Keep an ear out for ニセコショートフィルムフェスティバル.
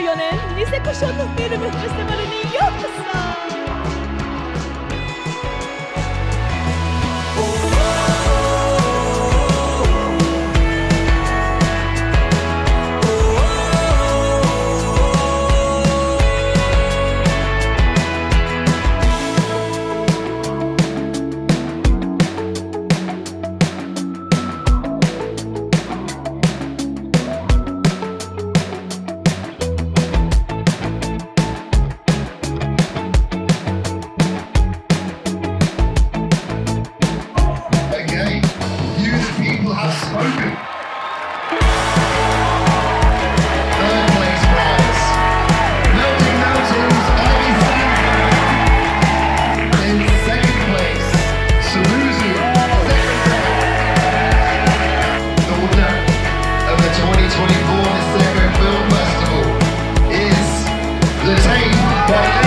2014年ニセコショートフィルムフェスティバルにようこそ。The 2024 December Film Festival is the team.